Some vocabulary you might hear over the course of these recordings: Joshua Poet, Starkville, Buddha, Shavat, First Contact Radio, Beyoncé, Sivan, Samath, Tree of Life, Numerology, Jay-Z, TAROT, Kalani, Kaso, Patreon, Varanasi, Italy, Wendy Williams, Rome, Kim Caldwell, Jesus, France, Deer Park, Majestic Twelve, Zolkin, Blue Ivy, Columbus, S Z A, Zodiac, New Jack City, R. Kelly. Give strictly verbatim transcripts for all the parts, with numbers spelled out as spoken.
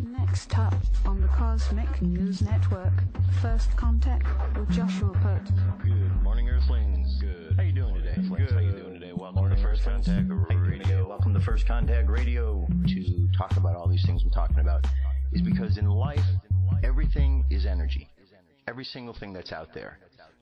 Next up on the Cosmic News Network, First Contact with Joshua Poet. Good morning, Earthlings. Good. How you doing today? Earthlings. Good. How you doing today? Welcome morning, to First Contact Radio. Welcome to First Contact Radio. To talk about all these things we're talking about is because in life, everything is energy. Every single thing that's out there.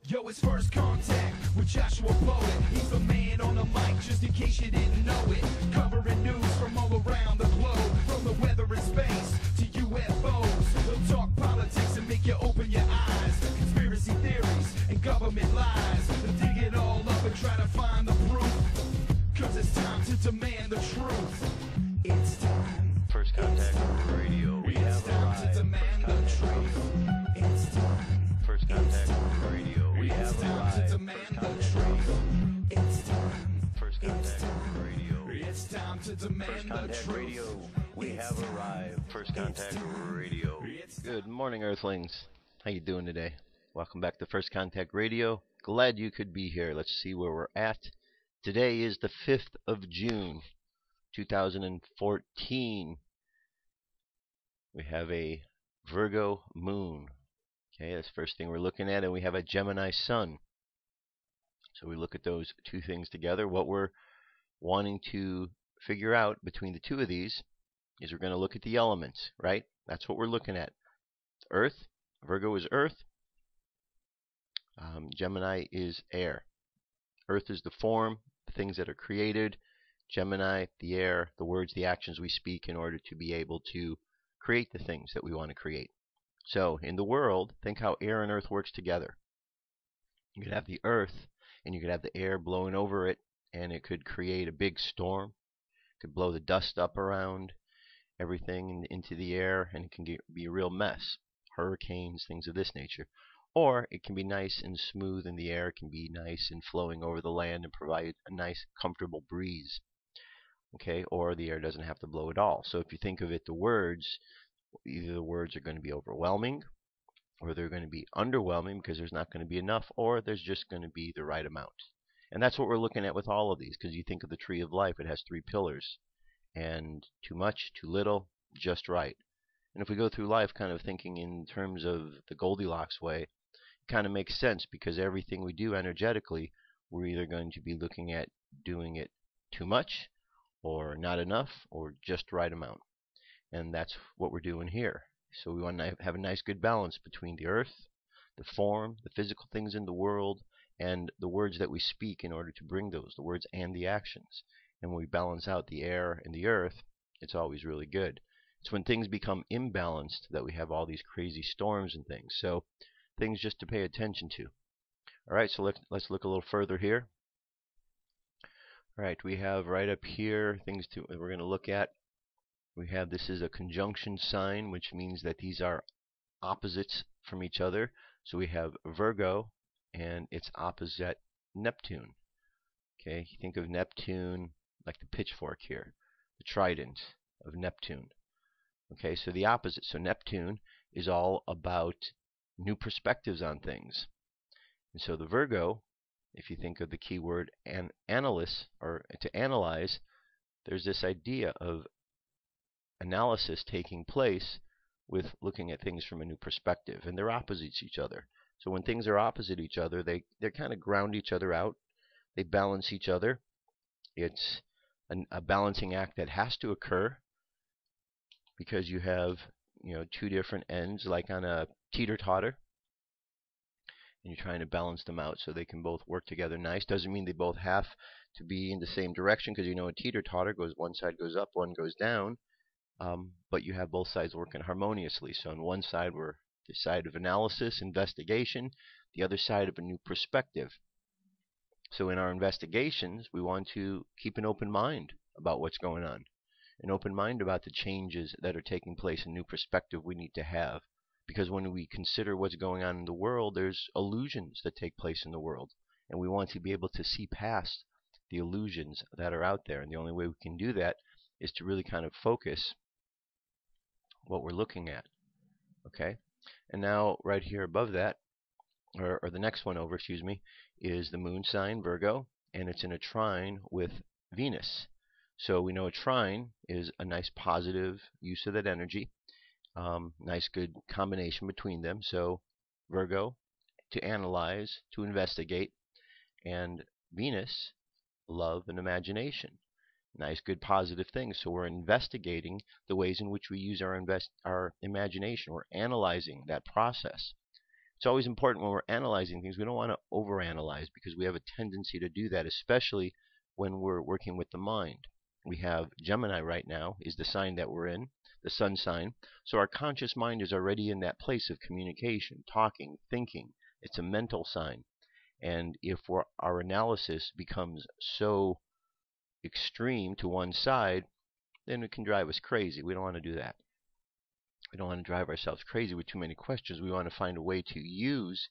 Yo, it's First Contact with Joshua Poet. He's the man on the mic, just in case you didn't know it. Covering news from all around the globe, from the weather and space to U F Os. He'll talk politics and make you open your eyes. Conspiracy theories and government lies. They'll dig it all up and try to find the proof. Cause it's time to demand the truth. It's time. First Contact Radio. We have arrived. It's time to demand the truth. It's time. First Contact Radio. We have arrived. First Contact. It's time. First Contact Radio. It's time to demand the truth. First Contact Radio. We have arrived. First Contact Radio. Good morning, Earthlings. How you doing today? Welcome back to First Contact Radio. Glad you could be here. Let's see where we're at. Today is the fifth of June, two thousand fourteen. We have a Virgo moon. Okay, that's the first thing we're looking at, and we have a Gemini sun. So we look at those two things together. What we're wanting to figure out between the two of these is we're going to look at the elements, right? That's what we're looking at. Earth, Virgo is earth. Um, Gemini is air. Earth is the form, the things that are created. Gemini, the air, the words, the actions we speak in order to be able to create the things that we want to create. So, in the world, think how air and earth works together. You could have the earth, and you could have the air blowing over it, and it could create a big storm. It could blow the dust up around everything into the air, and it can get, be a real mess. Hurricanes, things of this nature. Or, it can be nice and smooth in the air. It can be nice and flowing over the land and provide a nice, comfortable breeze. Okay? Or, the air doesn't have to blow at all. So, if you think of it, the words... Either the words are going to be overwhelming, or they're going to be underwhelming because there's not going to be enough, or there's just going to be the right amount. And that's what we're looking at with all of these, because you think of the tree of life, it has three pillars. And too much, too little, just right. And if we go through life kind of thinking in terms of the Goldilocks way, it kind of makes sense, because everything we do energetically, we're either going to be looking at doing it too much, or not enough, or just right amount. And that's what we're doing here. So we want to have a nice good balance between the earth, the form, the physical things in the world, and the words that we speak in order to bring those, the words and the actions. And when we balance out the air and the earth, it's always really good. It's when things become imbalanced that we have all these crazy storms and things. So things just to pay attention to. All right, so let's, let's look a little further here. All right, we have right up here things to we're going to look at. We have this is a conjunction sign, which means that these are opposites from each other. So we have Virgo and its opposite Neptune. Okay, you think of Neptune like the pitchfork here, the trident of Neptune. Okay, so the opposite. So Neptune is all about new perspectives on things. And so the Virgo, if you think of the key word an analysis or to analyze, there's this idea of analysis taking place with looking at things from a new perspective, and they're opposites each other. So when things are opposite each other, they they kind of ground each other out. They balance each other. It's an, a balancing act that has to occur because you have you know two different ends, like on a teeter-totter, and you're trying to balance them out so they can both work together nice. Doesn't mean they both have to be in the same direction, because you know a teeter-totter goes one side goes up, one goes down. Um, but you have both sides working harmoniously. So on one side we're the side of analysis, investigation, the other side of a new perspective. So in our investigations, we want to keep an open mind about what's going on, an open mind about the changes that are taking place, a new perspective we need to have. Because when we consider what's going on in the world, there's illusions that take place in the world. And we want to be able to see past the illusions that are out there. And the only way we can do that is to really kind of focus what we're looking at, okay? And now right here above that, or, or the next one over, excuse me, is the moon sign, Virgo, and it's in a trine with Venus. So we know a trine is a nice positive use of that energy. Um, nice good combination between them. So Virgo, to analyze, to investigate, and Venus, love and imagination. Nice good positive things. So we're investigating the ways in which we use our invest our imagination. We're analyzing that process. It's always important when we're analyzing things, we don't want to overanalyze, because we have a tendency to do that, especially when we're working with the mind. We have Gemini right now is the sign that we're in, the sun sign. So our conscious mind is already in that place of communication, talking, thinking. It's a mental sign. And if we're, our analysis becomes so extreme to one side, then it can drive us crazy. We don't want to do that. We don't want to drive ourselves crazy with too many questions. We want to find a way to use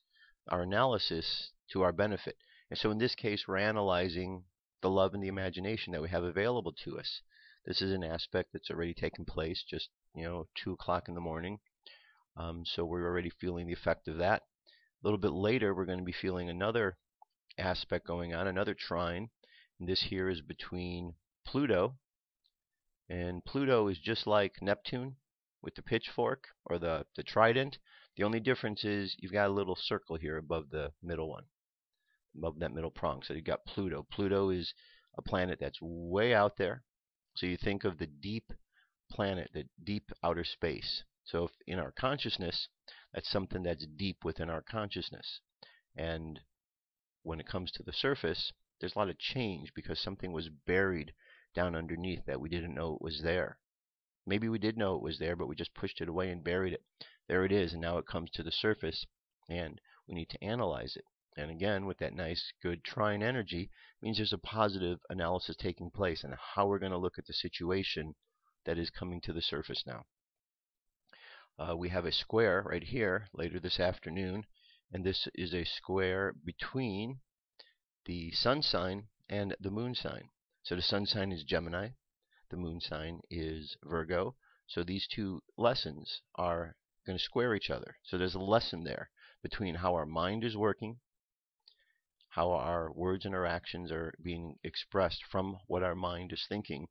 our analysis to our benefit. And so in this case, we're analyzing the love and the imagination that we have available to us. This is an aspect that's already taken place, just, you know, two o'clock in the morning. Um, so we're already feeling the effect of that. A little bit later, we're going to be feeling another aspect going on, another trine. And this here is between Pluto, and Pluto is just like Neptune with the pitchfork or the, the trident. The only difference is you've got a little circle here above the middle one, above that middle prong. So you've got Pluto. Pluto is a planet that's way out there. So you think of the deep planet, the deep outer space. So if in our consciousness, that's something that's deep within our consciousness. And when it comes to the surface, there's a lot of change because something was buried down underneath that we didn't know it was there. Maybe we did know it was there, but we just pushed it away and buried it. There it is, and now it comes to the surface, and we need to analyze it. And again, with that nice, good trine energy, means there's a positive analysis taking place and how we're going to look at the situation that is coming to the surface now. Uh, we have a square right here later this afternoon, and this is a square between the sun sign and the moon sign. So the sun sign is Gemini, the moon sign is Virgo. So these two lessons are going to square each other. So there's a lesson there between how our mind is working, how our words and our actions are being expressed from what our mind is thinking,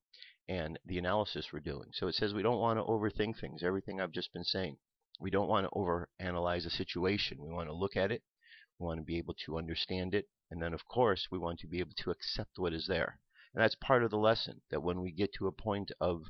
and the analysis we're doing. So it says we don't want to overthink things, everything I've just been saying. We don't want to overanalyze a situation. We want to look at it. We want to be able to understand it. And then, of course, we want to be able to accept what is there. And that's part of the lesson, that when we get to a point of,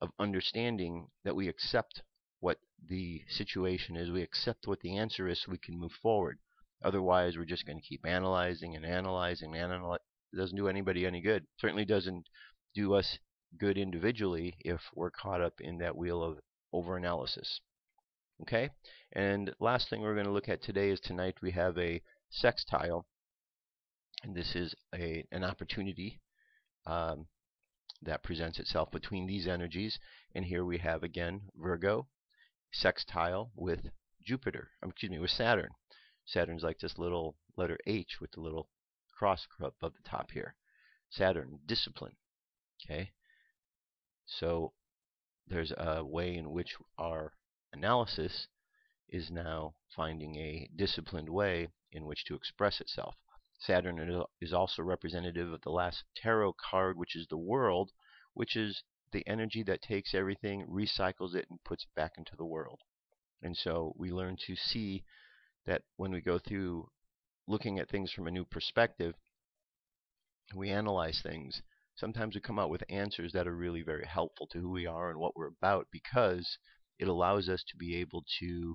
of understanding, that we accept what the situation is, we accept what the answer is, so we can move forward. Otherwise, we're just going to keep analyzing and analyzing and analyzing. It doesn't do anybody any good. It certainly doesn't do us good individually if we're caught up in that wheel of overanalysis. Okay? And last thing we're going to look at today is tonight we have a sextile. And this is a, an opportunity um, that presents itself between these energies. And here we have, again, Virgo sextile with Jupiter. Um, excuse me, with Saturn. Saturn's like this little letter H with the little cross up at the top here. Saturn, discipline. Okay, so there's a way in which our analysis is now finding a disciplined way in which to express itself. Saturn is also representative of the last tarot card, which is the world, which is the energy that takes everything, recycles it, and puts it back into the world. And so we learn to see that when we go through looking at things from a new perspective, we analyze things. Sometimes we come out with answers that are really very helpful to who we are and what we're about, because it allows us to be able to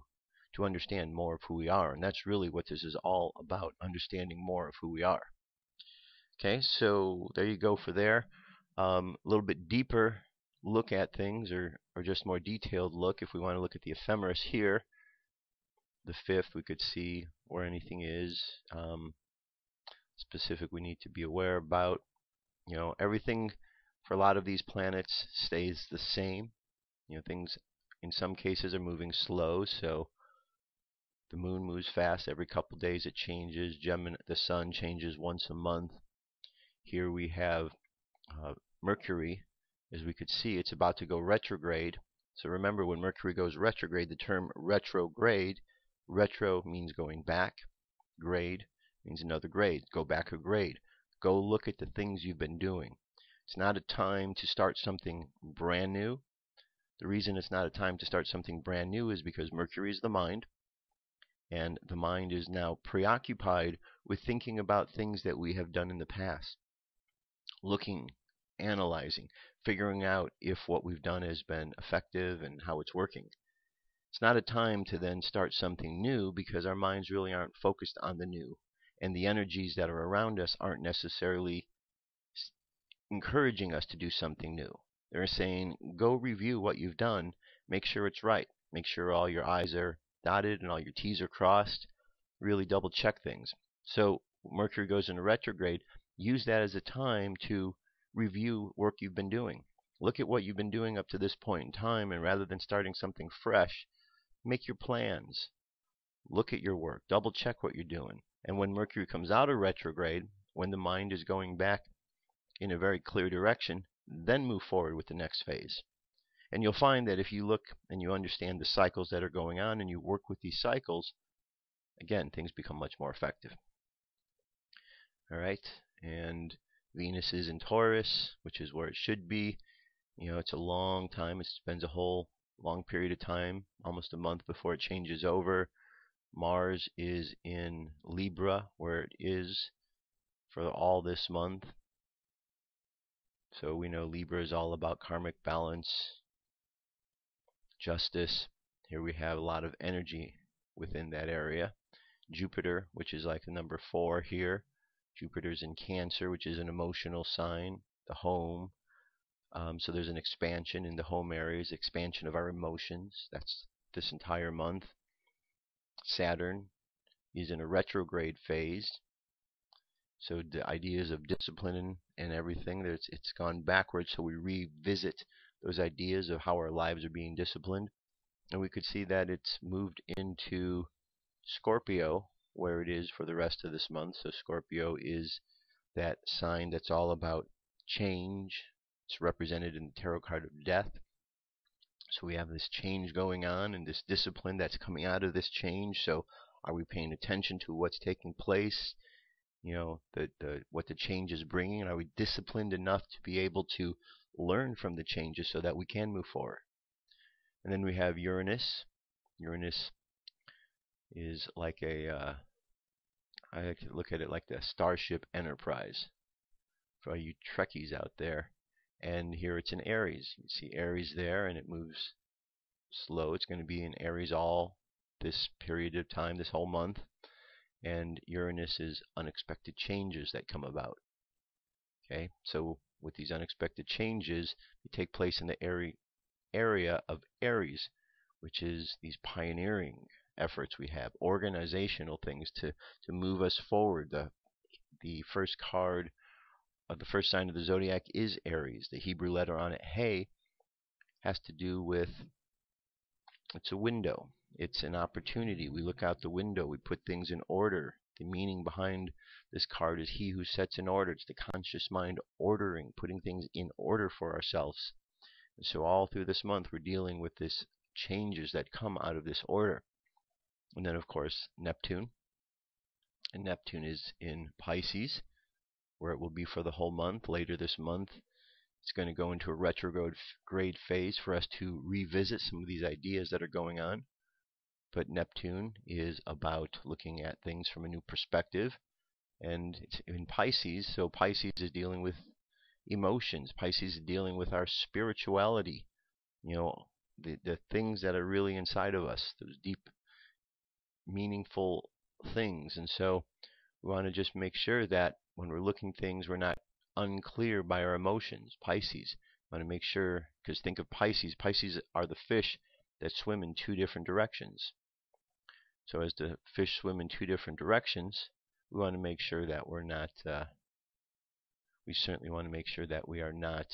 to understand more of who we are. And that's really what this is all about, understanding more of who we are. Okay, so there you go for there. Um, a little bit deeper look at things, or, or just more detailed look. If we want to look at the ephemeris here, the fifth, we could see where anything is um, specific we need to be aware about. You know, everything for a lot of these planets stays the same. You know, things in some cases are moving slow, so the moon moves fast. Every couple of days it changes. Gemini, the sun changes once a month. Here we have uh, Mercury. As we could see, it's about to go retrograde. So remember, when Mercury goes retrograde, the term retrograde, retro means going back, grade means another grade, go back a grade. Go look at the things you've been doing. It's not a time to start something brand new. The reason it's not a time to start something brand new is because Mercury is the mind, and the mind is now preoccupied with thinking about things that we have done in the past, looking, analyzing, figuring out if what we've done has been effective and how it's working. It's not a time to then start something new because our minds really aren't focused on the new, and the energies that are around us aren't necessarily encouraging us to do something new. They're saying, go review what you've done, make sure it's right, make sure all your I's are dotted and all your T's are crossed, really double check things. So Mercury goes into retrograde, use that as a time to review work you've been doing. Look at what you've been doing up to this point in time, and rather than starting something fresh, make your plans. Look at your work, double check what you're doing. And when Mercury comes out of retrograde, when the mind is going back in a very clear direction, then move forward with the next phase. And you'll find that if you look and you understand the cycles that are going on and you work with these cycles, again, things become much more effective. All right, and Venus is in Taurus, which is where it should be. You know, it's a long time. It spends a whole long period of time, almost a month before it changes over. Mars is in Libra, where it is for all this month. So we know Libra is all about karmic balance, justice. Here we have a lot of energy within that area. Jupiter, which is like the number four here. Jupiter's in Cancer, which is an emotional sign, the home. Um, so there's an expansion in the home areas, expansion of our emotions. That's this entire month. Saturn is in a retrograde phase. So the ideas of discipline and everything, it's, it's gone backwards. So we revisit those ideas of how our lives are being disciplined. And we could see that it's moved into Scorpio, where it is for the rest of this month. So Scorpio is that sign that's all about change. It's represented in the tarot card of death. So we have this change going on and this discipline that's coming out of this change. So are we paying attention to what's taking place? You know, the, the, what the change is bringing? And are we disciplined enough to be able to learn from the changes so that we can move forward? And then we have Uranus. Uranus is like a, uh, I like to look at it like the Starship Enterprise for all you Trekkies out there. And here it's in Aries. You see Aries there, and it moves slow. It's going to be in Aries all this period of time, this whole month. And Uranus is unexpected changes that come about. Okay, so with these unexpected changes, they take place in the area of Aries, which is these pioneering efforts we have, organizational things to, to move us forward. The, the first card of the first sign of the zodiac is Aries. The Hebrew letter on it, He, has to do with, it's a window. It's an opportunity. We look out the window. We put things in order. The meaning behind this card is he who sets in order. It's the conscious mind ordering, putting things in order for ourselves. And so all through this month, we're dealing with these changes that come out of this order. And then, of course, Neptune. And Neptune is in Pisces, where it will be for the whole month. Later this month, it's going to go into a retrograde phase for us to revisit some of these ideas that are going on. But Neptune is about looking at things from a new perspective, and it's in Pisces, so Pisces is dealing with emotions. Pisces is dealing with our spirituality, you know, the, the things that are really inside of us, those deep, meaningful things. And so we want to just make sure that when we're looking at things, we're not unclear by our emotions. Pisces, we want to make sure, because think of Pisces. Pisces are the fish that swim in two different directions. So as the fish swim in two different directions, we want to make sure that we're not, uh, we certainly want to make sure that we are not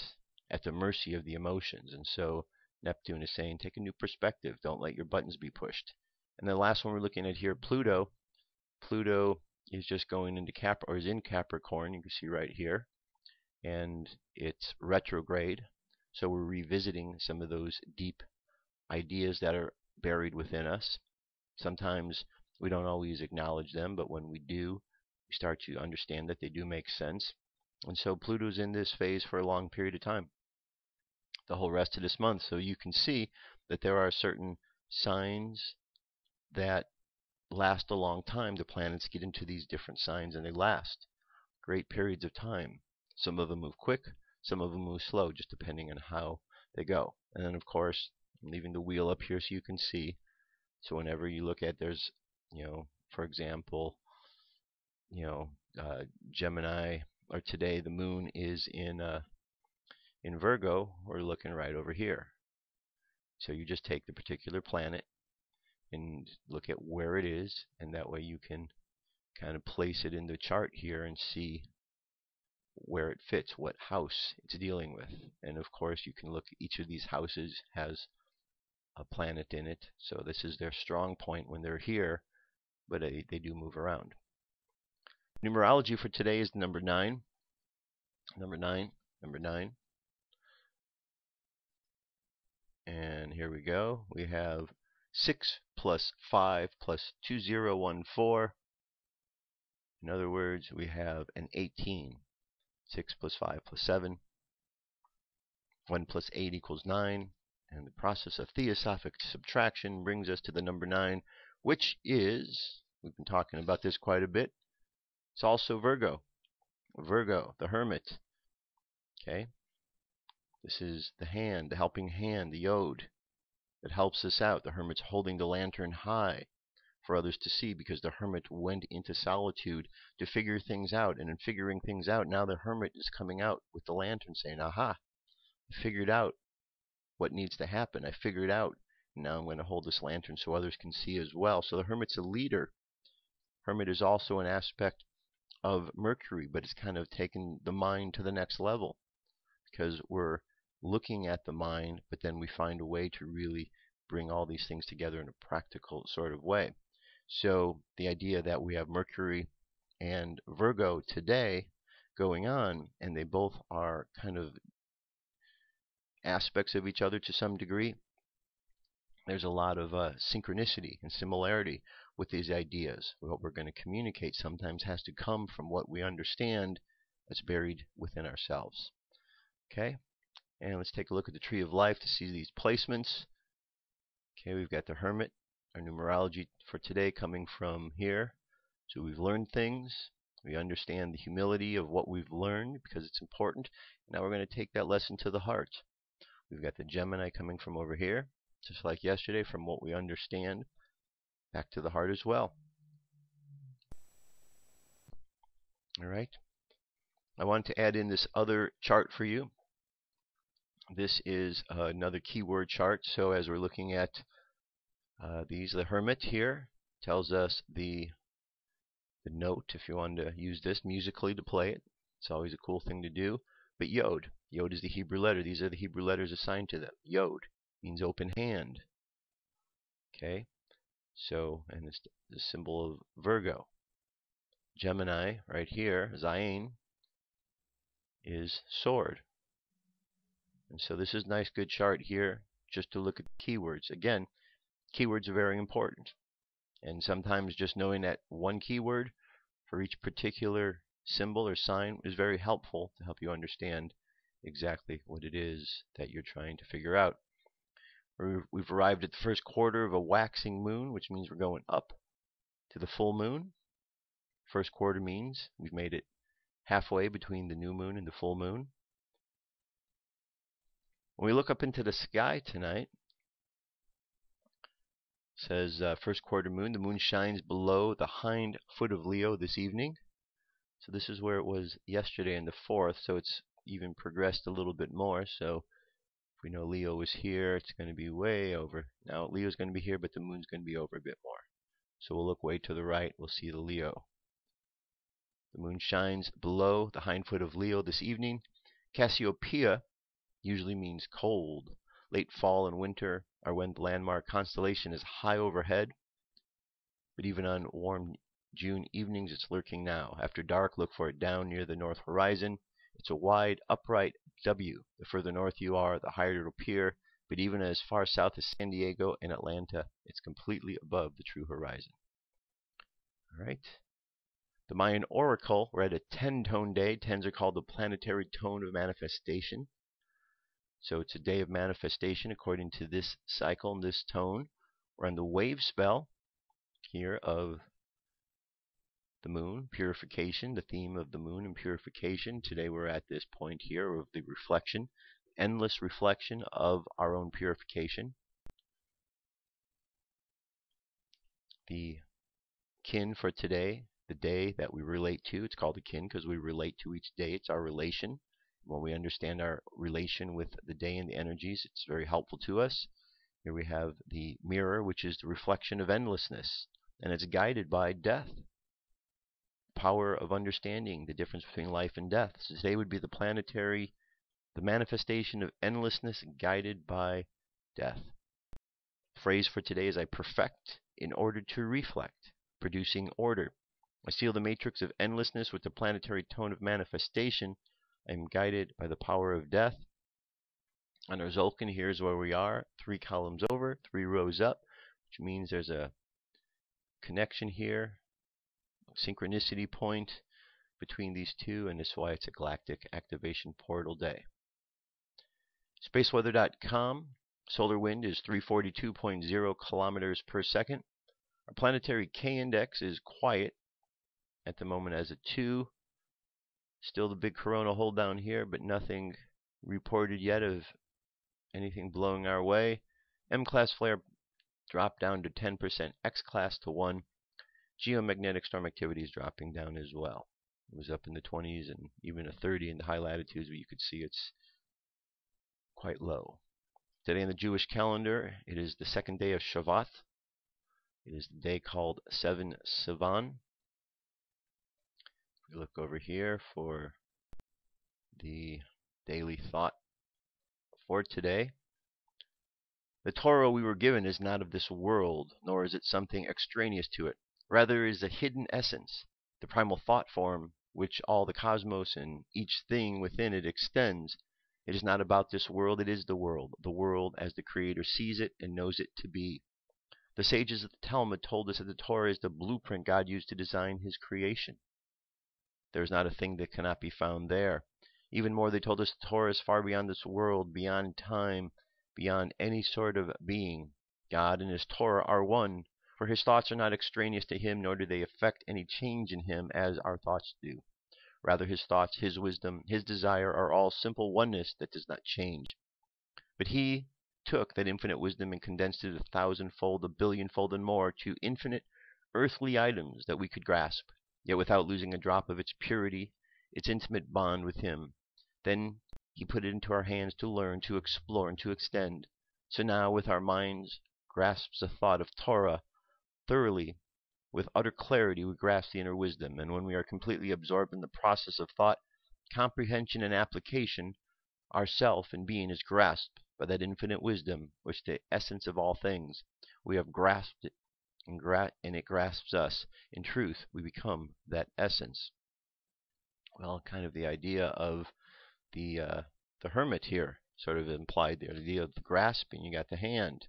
at the mercy of the emotions. And so Neptune is saying, take a new perspective. Don't let your buttons be pushed. And the last one we're looking at here, Pluto. Pluto is just going into Cap, or is in Capricorn, you can see right here. And it's retrograde. So we're revisiting some of those deep ideas that are buried within us. Sometimes we don't always acknowledge them, but when we do, we start to understand that they do make sense. And so Pluto's in this phase for a long period of time, the whole rest of this month. So you can see that there are certain signs that last a long time. The planets get into these different signs and they last great periods of time. Some of them move quick, some of them move slow, just depending on how they go. And then, of course, I'm leaving the wheel up here so you can see. So whenever you look at, there's, you know, for example, you know, uh, Gemini, or today the moon is in uh, in Virgo. We're looking right over here. So you just take the particular planet and look at where it is, and that way you can kind of place it in the chart here and see where it fits, what house it's dealing with. And of course you can look, each of these houses has a planet in it, so this is their strong point when they're here, but they, they do move around. Numerology for today is number nine. Number nine, number nine. And here we go. We have six plus five plus two zero one four. In other words, we have an eighteen. Six plus five plus seven. One plus eight equals nine. And the process of theosophic subtraction brings us to the number nine, which is, we've been talking about this quite a bit, it's also Virgo. Virgo, the hermit. Okay. This is the hand, the helping hand, the yod, that helps us out. The hermit's holding the lantern high for others to see, because the hermit went into solitude to figure things out. And in figuring things out, now the hermit is coming out with the lantern saying, aha, I figured out what needs to happen. I figured out. Now I'm going to hold this lantern so others can see as well. So the hermit's a leader. Hermit is also an aspect of Mercury, but it's kind of taken the mind to the next level, because we're looking at the mind, but then we find a way to really bring all these things together in a practical sort of way. So the idea that we have Mercury and Virgo today going on, and they both are kind of aspects of each other to some degree, there's a lot of uh, synchronicity and similarity with these ideas. What we're going to communicate sometimes has to come from what we understand that's buried within ourselves. Okay, and let's take a look at the Tree of Life to see these placements. Okay, we've got the Hermit, our numerology for today coming from here. So we've learned things. We understand the humility of what we've learned because it's important. Now we're going to take that lesson to the heart. We've got the Gemini coming from over here, just like yesterday, from what we understand back to the heart as well. All right. I wanted to add in this other chart for you. This is uh, another keyword chart. So as we're looking at uh, these, the Hermit here tells us the, the note, if you want to use this musically to play it. It's always a cool thing to do. But Yod, Yod is the Hebrew letter. These are the Hebrew letters assigned to them. Yod means open hand. Okay, so, and it's the symbol of Virgo. Gemini right here, Zayin, is sword. And so this is a nice good chart here just to look at keywords. Again, keywords are very important, and sometimes just knowing that one keyword for each particular symbol or sign is very helpful to help you understand exactly what it is that you're trying to figure out. We've arrived at the first quarter of a waxing moon, which means we're going up to the full moon. First quarter means we've made it halfway between the new moon and the full moon. When we look up into the sky tonight, it says uh, first quarter moon, the moon shines below the hind foot of Leo this evening. So this is where it was yesterday in the fourth, so it's even progressed a little bit more. So if we know Leo is here, it's going to be way over. Now Leo's going to be here, but the moon's going to be over a bit more. So we'll look way to the right, we'll see the Leo. The moon shines below the hind foot of Leo this evening. Cassiopeia usually means cold. Late fall and winter are when the landmark constellation is high overhead. But even on warm June evenings, it's lurking now. After dark, look for it down near the north horizon. It's a wide, upright W. The further north you are, the higher it'll appear. But even as far south as San Diego and Atlanta, it's completely above the true horizon. All right. The Mayan oracle read a ten-tone day. Tens are called the planetary tone of manifestation. So it's a day of manifestation according to this cycle and this tone. We're on the wave spell here of the moon, purification, the theme of the moon and purification. Today we're at this point here of the reflection, endless reflection of our own purification. The kin for today, the day that we relate to, it's called the kin because we relate to each day. It's our relation. When we understand our relation with the day and the energies, it's very helpful to us. Here we have the mirror, which is the reflection of endlessness, and it's guided by death. Power of understanding the difference between life and death. So today would be the planetary, the manifestation of endlessness guided by death. The phrase for today is I perfect in order to reflect, producing order. I seal the matrix of endlessness with the planetary tone of manifestation. I am guided by the power of death. On our Zolkin, here's where we are, three columns over, three rows up, which means there's a connection here, synchronicity point between these two, and that's why it's a galactic activation portal day. space weather dot com, solar wind is three forty-two point zero kilometers per second. Our planetary K index is quiet at the moment as a two. Still the big corona hold down here, but nothing reported yet of anything blowing our way. M-class flare dropped down to ten percent, X-class to one. Geomagnetic storm activity is dropping down as well. It was up in the twenties and even a thirty in the high latitudes, but you could see it's quite low. Today in the Jewish calendar, it is the second day of Shavat. It is the day called Seven Sivan. If we look over here for the daily thought for today. The Torah we were given is not of this world, nor is it something extraneous to it. Rather, it is a hidden essence, the primal thought form which all the cosmos and each thing within it extends. It is not about this world, it is the world, the world as the Creator sees it and knows it to be. The sages of the Talmud told us that the Torah is the blueprint God used to design His creation. There is not a thing that cannot be found there. Even more, they told us the Torah is far beyond this world, beyond time, beyond any sort of being. God and His Torah are one. For His thoughts are not extraneous to Him, nor do they affect any change in Him as our thoughts do. Rather, His thoughts, His wisdom, His desire are all simple oneness that does not change. But He took that infinite wisdom and condensed it a thousandfold, a billionfold, and more to infinite earthly items that we could grasp, yet without losing a drop of its purity, its intimate bond with Him. Then He put it into our hands to learn, to explore, and to extend. So now, with our minds, grasps the thought of Torah, thoroughly, with utter clarity, we grasp the inner wisdom, and when we are completely absorbed in the process of thought, comprehension, and application, our self and being is grasped by that infinite wisdom, which is the essence of all things. We have grasped it, and, gra and it grasps us. In truth, we become that essence. Well, kind of the idea of the uh, the hermit here, sort of implied there, the idea of the grasping. You got the hand.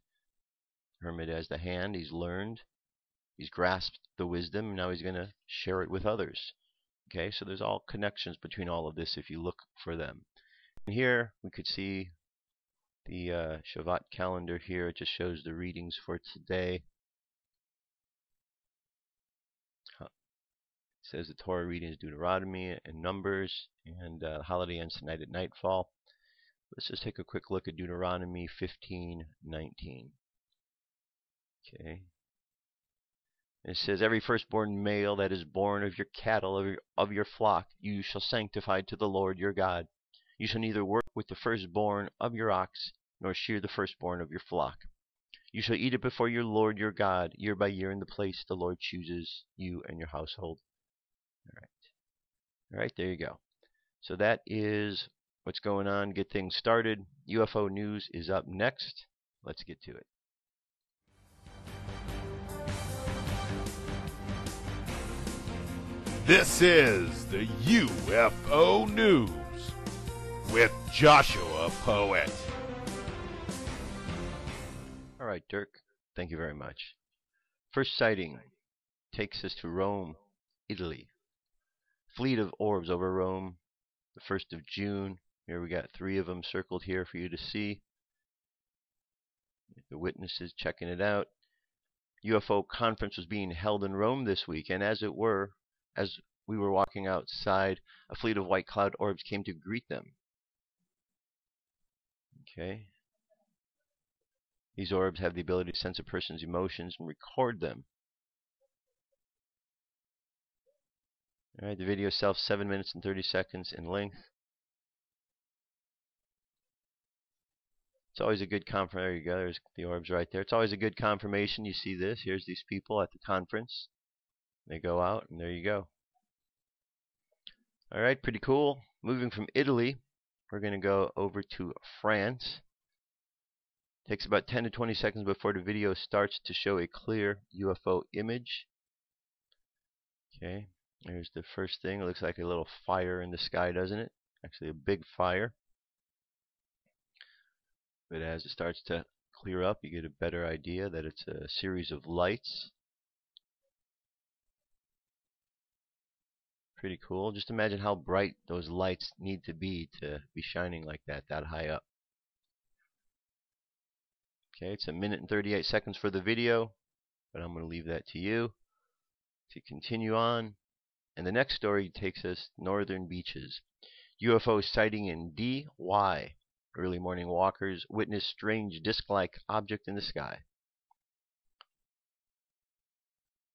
The hermit has the hand. He's learned. He's grasped the wisdom, now he's going to share it with others. Okay, so there's all connections between all of this if you look for them. And here we could see the uh, Shavat calendar here. It just shows the readings for today. Huh. It says the Torah reading is Deuteronomy and Numbers, and uh, the holiday ends tonight at nightfall. Let's just take a quick look at Deuteronomy fifteen nineteen. Okay. It says, every firstborn male that is born of your cattle, of your, of your flock, you shall sanctify to the Lord your God. You shall neither work with the firstborn of your ox, nor shear the firstborn of your flock. You shall eat it before your Lord your God, year by year in the place the Lord chooses, you and your household. All right. All right, there you go. So that is what's going on. Get things started. U F O news is up next. Let's get to it. This is the U F O News with Joshua Poet. All right, Dirk, thank you very much. First sighting takes us to Rome, Italy, fleet of orbs over Rome, the first of June. Here we got three of them circled here for you to see. The witnesses checking it out. U F O conference was being held in Rome this week, and as it were, as we were walking outside, a fleet of white cloud orbs came to greet them. Okay. These orbs have the ability to sense a person's emotions and record them. All right, the video itself, seven minutes and thirty seconds in length. It's always a good confirmation. There you go, there's the orbs right there. It's always a good confirmation. You see this, here's these people at the conference. They go out, and there you go. All right, pretty cool. Moving from Italy, we're going to go over to France. It takes about ten to twenty seconds before the video starts to show a clear U F O image. Okay. Here's the first thing. It looks like a little fire in the sky, doesn't it? Actually, a big fire. But as it starts to clear up, you get a better idea that it's a series of lights. Pretty cool. Just imagine how bright those lights need to be to be shining like that, that high up. Okay, it's a minute and thirty-eight seconds for the video, but I'm going to leave that to you to continue on. And the next story takes us northern beaches. U F O sighting in Dee Why. Early morning walkers witness strange disc-like object in the sky.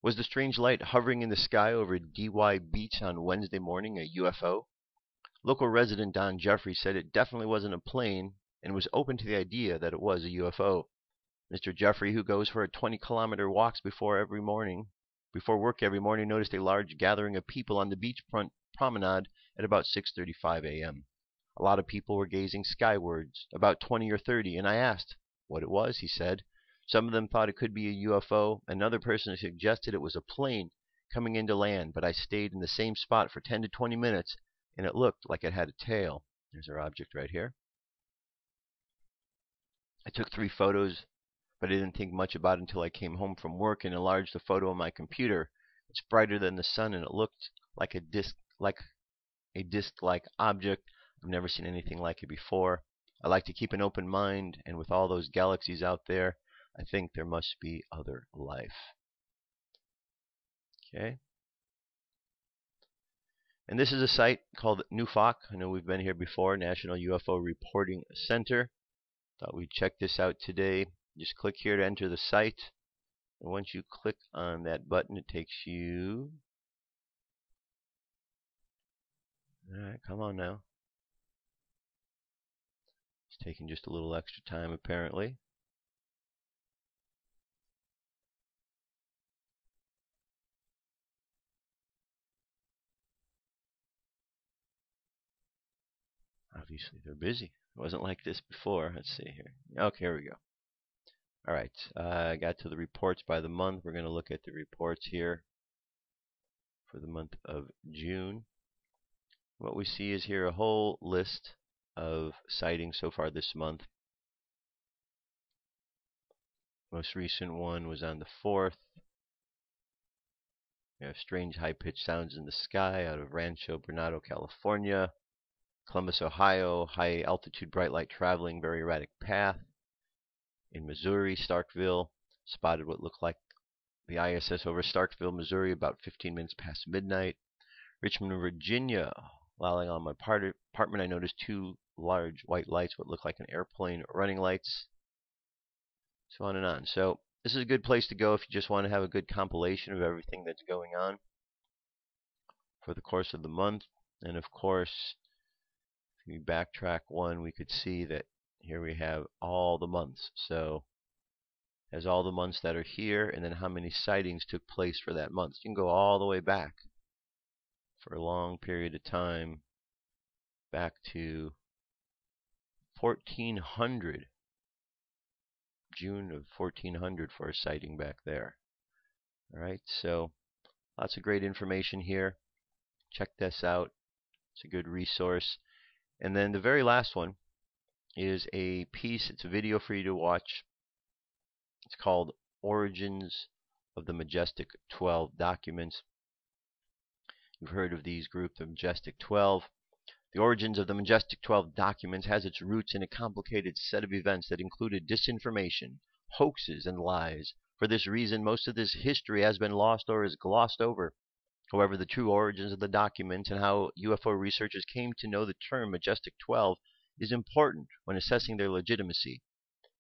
Was the strange light hovering in the sky over Dee Why Beach on Wednesday morning a U F O? Local resident Don Jeffrey said it definitely wasn't a plane and was open to the idea that it was a U F O. Mister Jeffrey, who goes for a twenty-kilometer walks before every morning, Before work every morning, noticed a large gathering of people on the beachfront promenade at about six thirty-five a m A lot of people were gazing skywards, about twenty or thirty, and I asked what it was, he said. Some of them thought it could be a U F O. Another person suggested it was a plane coming in to land, but I stayed in the same spot for ten to twenty minutes, and it looked like it had a tail. There's our object right here. I took three photos, but I didn't think much about it until I came home from work and enlarged the photo on my computer. It's brighter than the sun, and it looked like a disc, like a disc-like object. I've never seen anything like it before. I like to keep an open mind, and with all those galaxies out there, I think there must be other life. Okay. And this is a site called N U F O C. I know we've been here before, National U F O Reporting Center. Thought we'd check this out today. Just click here to enter the site, and once you click on that button, it takes you. Alright, come on now. It's taking just a little extra time apparently. Obviously they're busy. It wasn't like this before. Let's see here. Okay, here we go. Alright, uh, I got to the reports by the month. We're going to look at the reports here for the month of June. What we see is here a whole list of sightings so far this month. Most recent one was on the fourth. We have strange high-pitched sounds in the sky out of Rancho Bernardo, California. Columbus, Ohio, high-altitude bright light traveling, very erratic path. In Missouri, Starkville spotted what looked like the I S S over Starkville, Missouri, about fifteen minutes past midnight. Richmond, Virginia, lolling on my apartment, I noticed two large white lights, what looked like an airplane running lights. So on and on. So this is a good place to go if you just want to have a good compilation of everything that's going on for the course of the month. And of course, if we backtrack one, we could see that here we have all the months, so as all the months that are here, and then how many sightings took place for that month. You can go all the way back for a long period of time, back to fourteen hundred, June of fourteen hundred for a sighting back there. Alright, so lots of great information here. Check this out. It's a good resource. And then the very last one is a piece, it's a video for you to watch. It's called Origins of the Majestic Twelve Documents. You've heard of these groups, the Majestic Twelve. The origins of the Majestic Twelve documents has its roots in a complicated set of events that included disinformation, hoaxes, and lies. For this reason, most of this history has been lost or is glossed over. However, the true origins of the documents and how U F O researchers came to know the term Majestic Twelve is important when assessing their legitimacy.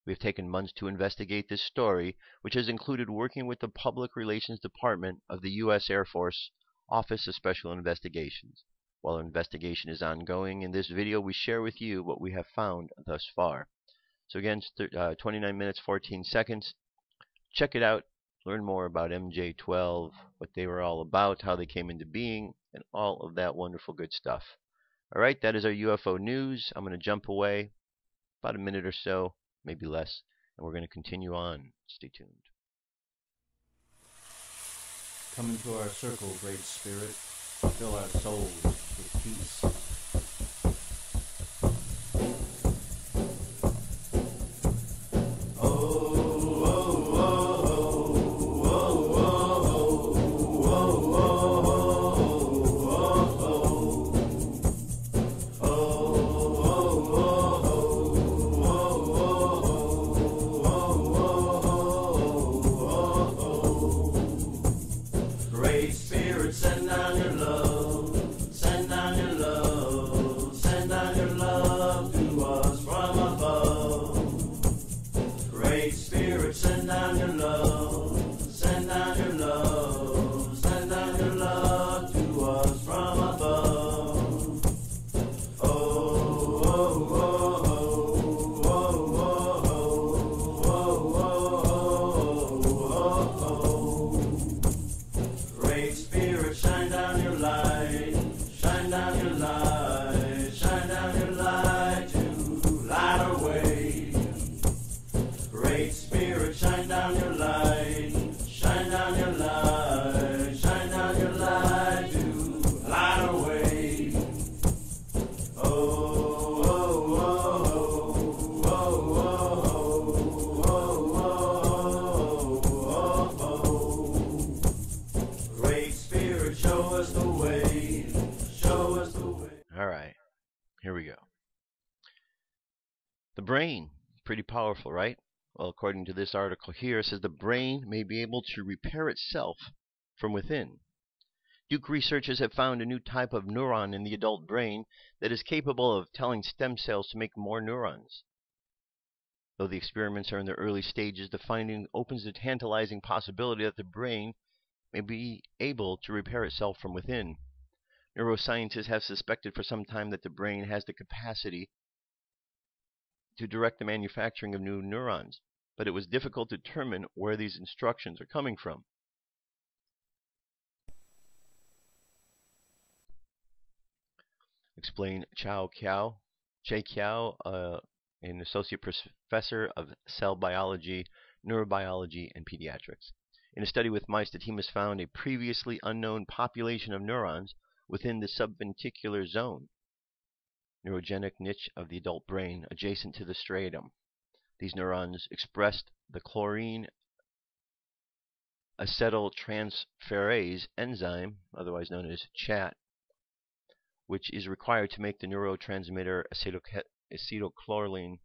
We have taken months to investigate this story, which has included working with the Public Relations Department of the U S Air Force Office of Special Investigations. While our investigation is ongoing, in this video we share with you what we have found thus far. So again, uh, twenty-nine minutes, fourteen seconds. Check it out, learn more about M J twelve, what they were all about, how they came into being, and all of that wonderful good stuff. All right, that is our U F O news. I'm going to jump away about a minute or so, maybe less, and we're going to continue on. Stay tuned. Come into our circle, Great Spirit. Fill our souls with peace. Oh, oh, oh, oh, oh, oh, oh, oh, oh, oh, oh, oh, Great Spirit, send down your love. Brain, pretty powerful, right? Well, according to this article here, it says the brain may be able to repair itself from within. Duke researchers have found a new type of neuron in the adult brain that is capable of telling stem cells to make more neurons. Though the experiments are in their early stages, the finding opens the tantalizing possibility that the brain may be able to repair itself from within. Neuroscientists have suspected for some time that the brain has the capacity to direct the manufacturing of new neurons, but it was difficult to determine where these instructions are coming from. Explain Chao Kiao, Chao Kiao, uh, an associate professor of cell biology, neurobiology, and pediatrics. In a study with mice, the team has found a previously unknown population of neurons within the subventricular zone, neurogenic niche of the adult brain adjacent to the striatum. These neurons expressed the chlorine acetyltransferase enzyme, otherwise known as CHAT, which is required to make the neurotransmitter acetylcholine,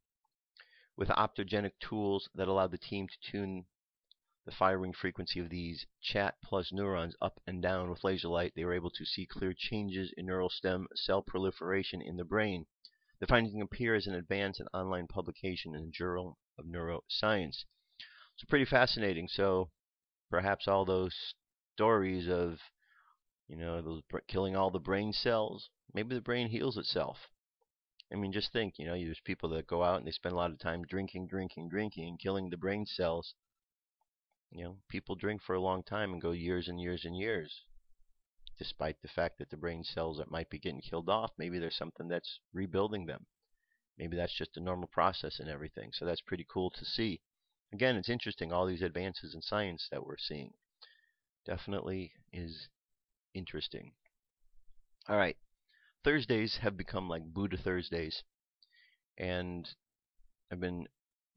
with optogenic tools that allow the team to tune the firing frequency of these CHAT plus neurons up and down with laser light. They were able to see clear changes in neural stem cell proliferation in the brain. The finding appears as an advance in online publication in the Journal of Neuroscience. So pretty fascinating. So perhaps all those stories of, you know, those killing all the brain cells, maybe the brain heals itself. I mean, just think, you know, there's people that go out and they spend a lot of time drinking, drinking, drinking, killing the brain cells. You know, people drink for a long time and go years and years and years, despite the fact that the brain cells that might be getting killed off, maybe there's something that's rebuilding them. Maybe that's just a normal process and everything. So that's pretty cool to see. Again, it's interesting, all these advances in science that we're seeing. Definitely is interesting. All right. Thursdays have become like Buddha Thursdays. And I've been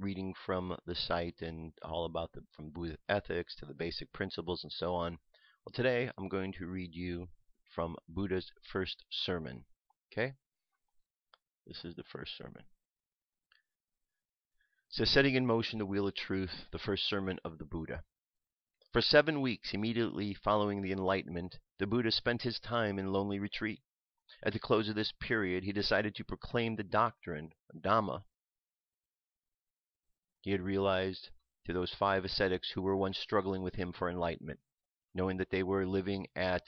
reading from the site and all about the from Buddhist ethics to the basic principles and so on. Well, today I'm going to read you from Buddha's first sermon. Okay? This is the first sermon. So, setting in motion the wheel of truth, the first sermon of the Buddha. For seven weeks immediately following the Enlightenment, the Buddha spent his time in lonely retreat. At the close of this period, he decided to proclaim the doctrine of Dhamma he had realized to those five ascetics who were once struggling with him for enlightenment, knowing that they were living at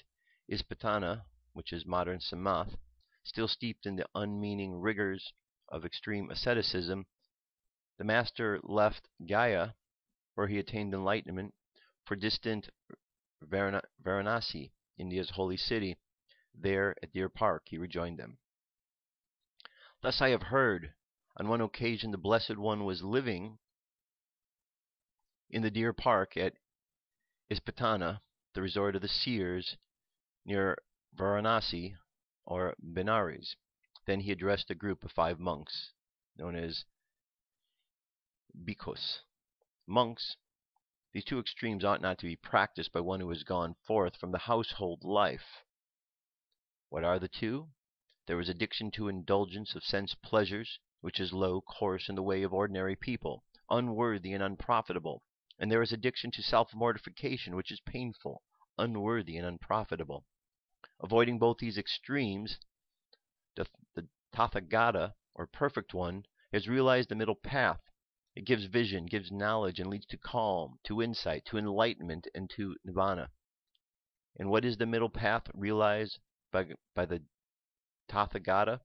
Isipatana, which is modern Samath, still steeped in the unmeaning rigors of extreme asceticism. The master left Gaya, where he attained enlightenment, for distant Varanasi, India's holy city. There, at Deer Park, he rejoined them. Thus I have heard. On one occasion, the Blessed One was living in the Deer Park at Isipatana, the resort of the seers, near Varanasi, or Benares. Then he addressed a group of five monks, known as Bhikkhus. Monks, these two extremes ought not to be practiced by one who has gone forth from the household life. What are the two? There is addiction to indulgence of sense pleasures, which is low, coarse, in the way of ordinary people, unworthy and unprofitable. And there is addiction to self-mortification, which is painful, unworthy and unprofitable. Avoiding both these extremes, the, the Tathagata, or Perfect One, has realized the middle path. It gives vision, gives knowledge, and leads to calm, to insight, to enlightenment, and to Nibbana. And what is the middle path realized by, by the Tathagata?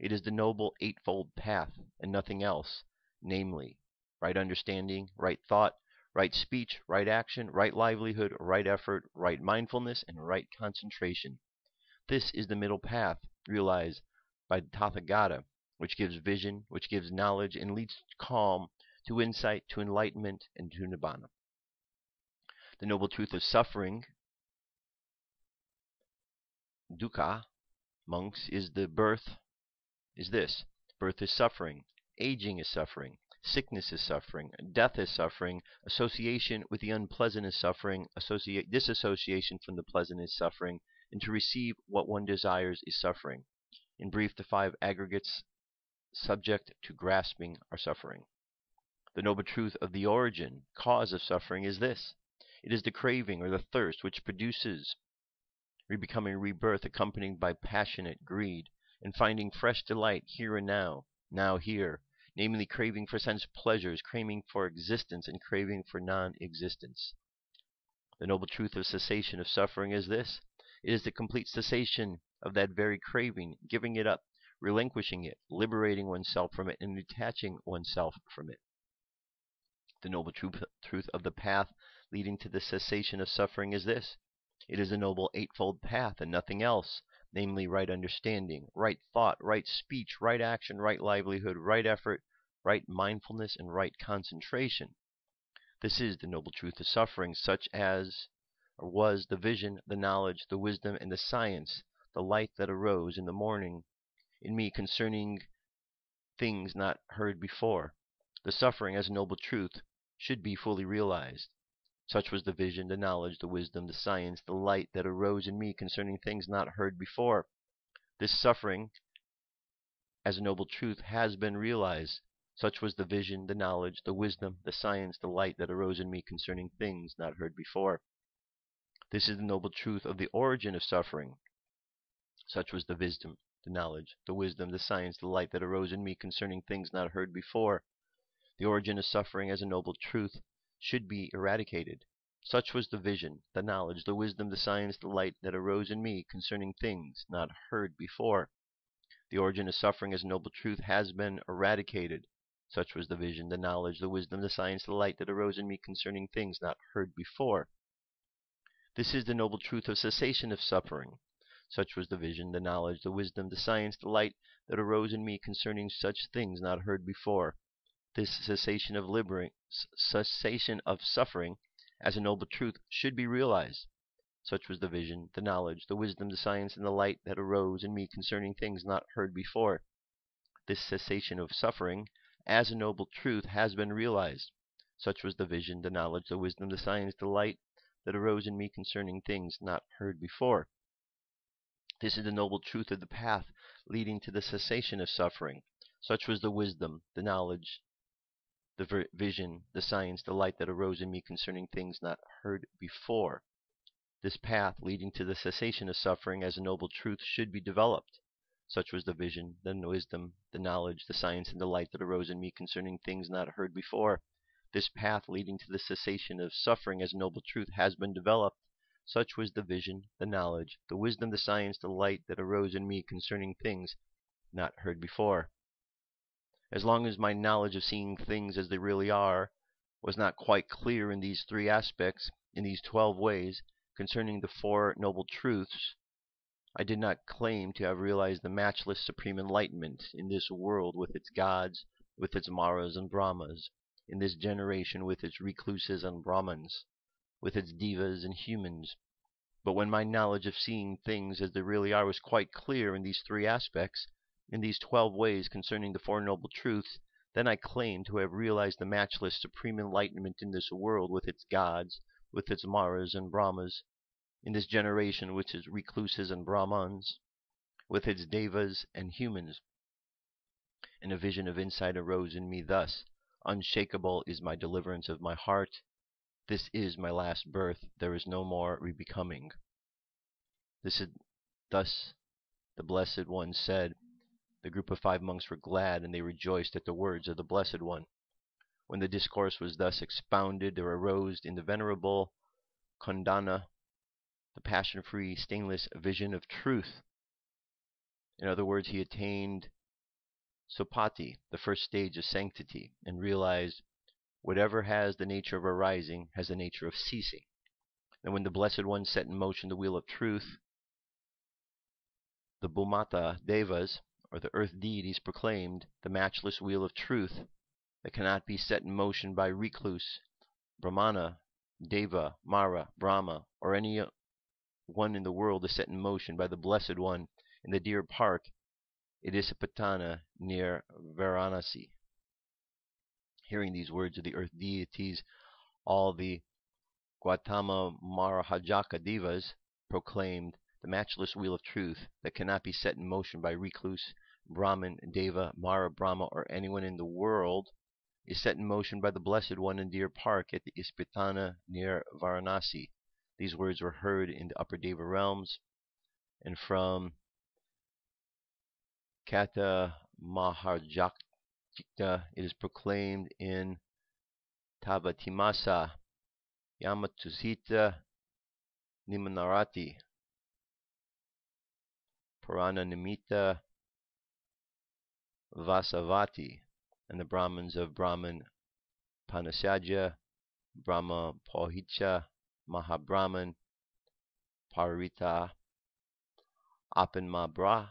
It is the Noble Eightfold Path, and nothing else, namely, right understanding, right thought, right speech, right action, right livelihood, right effort, right mindfulness, and right concentration. This is the middle path realized by the Tathagata, which gives vision, which gives knowledge, and leads to calm, to insight, to enlightenment, and to Nibbana. The noble truth of suffering, Dukkha, monks, is the birth, is this. Birth is suffering, aging is suffering, sickness is suffering, death is suffering, association with the unpleasant is suffering, associate, disassociation from the pleasant is suffering, and to receive what one desires is suffering. In brief, the five aggregates subject to grasping are suffering. The noble truth of the origin, cause of suffering is this. It is the craving or the thirst which produces re-becoming, rebirth, accompanied by passionate greed, and finding fresh delight here and now, now here, namely craving for sense pleasures, craving for existence, and craving for non-existence. The noble truth of cessation of suffering is this. It is the complete cessation of that very craving, giving it up, relinquishing it, liberating oneself from it, and detaching oneself from it. The noble truth of the path leading to the cessation of suffering is this. It is the Noble Eightfold Path and nothing else, namely right understanding, right thought, right speech, right action, right livelihood, right effort, right mindfulness, and right concentration. This is the noble truth of suffering, such as or was the vision, the knowledge, the wisdom, and the science, the light that arose in the morning in me concerning things not heard before. The suffering as a noble truth should be fully realized. Such was the vision, the knowledge, the wisdom, the science, the light that arose in me concerning things not heard before. This suffering as a noble truth has been realized. Such was the vision, the knowledge, the wisdom, the science, the light that arose in me concerning things not heard before. This is the noble truth of the origin of suffering. Such was the wisdom, the knowledge, the wisdom, the science, the light that arose in me concerning things not heard before. The origin of suffering as a noble truth should be eradicated. Such was the vision, the knowledge, the wisdom, the science, the light that arose in me concerning things not heard before. The origin of suffering as a noble truth has been eradicated. Such was the vision, the knowledge, the wisdom, the science, the light that arose in me concerning things not heard before. This is the noble truth of cessation of suffering. Such was the vision, the knowledge, the wisdom, the science, the light that arose in me concerning such things not heard before. This cessation of liberating, cessation of suffering as a noble truth should be realized. Such was the vision, the knowledge, the wisdom, the science, and the light that arose in me concerning things not heard before. This cessation of suffering as a noble truth has been realized. Such was the vision, the knowledge, the wisdom, the science, the light that arose in me concerning things not heard before. This is the noble truth of the path leading to the cessation of suffering. Such was the wisdom, the knowledge, the vision, the science, the light that arose in me concerning things not heard before. This path leading to the cessation of suffering as a noble truth should be developed. Such was the vision, the wisdom, the knowledge, the science, and the light that arose in me concerning things not heard before. This path leading to the cessation of suffering as a noble truth has been developed. Such was the vision, the knowledge, the wisdom, the science, the light that arose in me concerning things not heard before. As long as my knowledge of seeing things as they really are was not quite clear in these three aspects, in these twelve ways, concerning the four noble truths, I did not claim to have realized the matchless supreme enlightenment in this world with its gods, with its Maras and Brahmas, in this generation with its recluses and Brahmins, with its devas and humans. But when my knowledge of seeing things as they really are was quite clear in these three aspects, in these twelve ways concerning the Four Noble Truths, then I claim to have realized the matchless supreme enlightenment in this world with its gods, with its Maras and Brahmas, in this generation with its recluses and Brahmans, with its devas and humans. And a vision of insight arose in me thus: unshakable is my deliverance of my heart. This is my last birth. There is no more rebecoming. This is thus the Blessed One said. The group of five monks were glad, and they rejoiced at the words of the Blessed One. When the discourse was thus expounded, there arose in the venerable Koṇḍañña the passion-free, stainless vision of truth. In other words, he attained sopati, the first stage of sanctity, and realized whatever has the nature of arising has the nature of ceasing. And when the Blessed One set in motion the wheel of truth, the Bhumata Devas, or the earth deities, proclaimed the matchless wheel of truth that cannot be set in motion by recluse, Brahmana, Deva, Mara, Brahma, or any one in the world is set in motion by the Blessed One in the Deer Park at Isipatana near Varanasi. Hearing these words of the earth deities, all the Gautama Mahajaka Devas proclaimed the matchless wheel of truth that cannot be set in motion by recluse, Brahman, Deva, Mara, Brahma, or anyone in the world, is set in motion by the Blessed One in Deer Park at the Isipatana near Varanasi. These words were heard in the upper Deva realms, and from Kata Mahajaka it is proclaimed in Tabatimasa, Yamatusita, Nimanarati, Purananimita, Vasavati, and the Brahmins of Brahman Panasaja, Brahma Pohicha, Mahabrahman, Parita, Apanmabra,